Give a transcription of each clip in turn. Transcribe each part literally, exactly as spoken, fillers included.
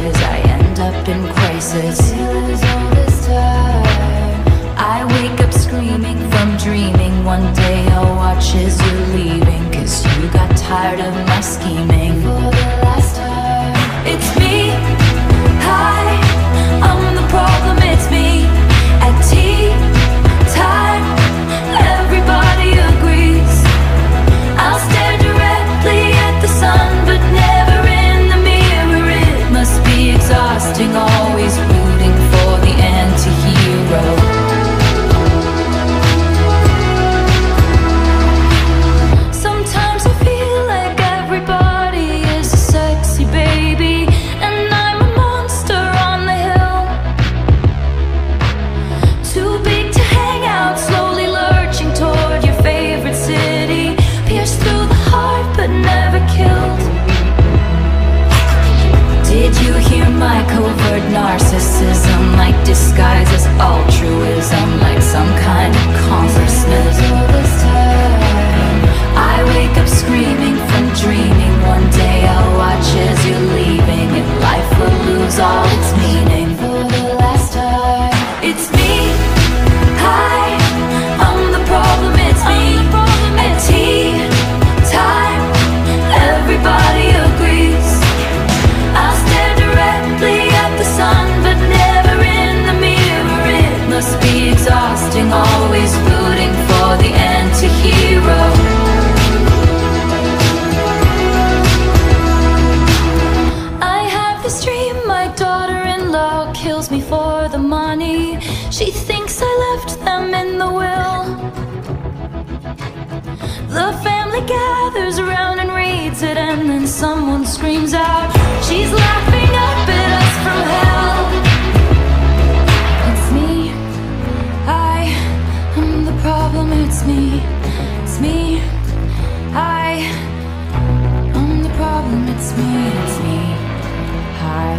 places, I end up in crisis. I lose all this time. I wake up screaming from dreaming. One day I'll watch as you're leaving, 'cause you got tired of my scheming. For the last time, it's me. Hi, I'm the problem, it's me. At tea time, everybody agrees. I'll stare directly at the sun, but never in the mirror. It must be exhausting, always rooting for the anti-hero. My covert narcissism, like disguise as altruism, like some kind of consciousness. I wake up screaming from dreaming. One day I'll watch as you're leaving, and life will lose all its meaning. For the last time, it's me. Hi, I'm the problem, it's me. At tea time, everybody agrees. I'll stare directly at the sun, but never in the mirror. It must be exhausting, always rooting for the anti-hero. I have this dream, my daughter-in-law kills me for the money. She thinks I left them in the will. The family gathers around and reads it, and then someone screams out, "She's laughing up at us from hell." It's me, I am the problem, it's me. It's me, I am the problem, it's me. It's me, hi.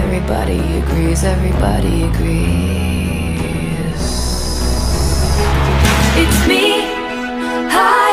Everybody agrees, everybody agrees. It's me. Hi.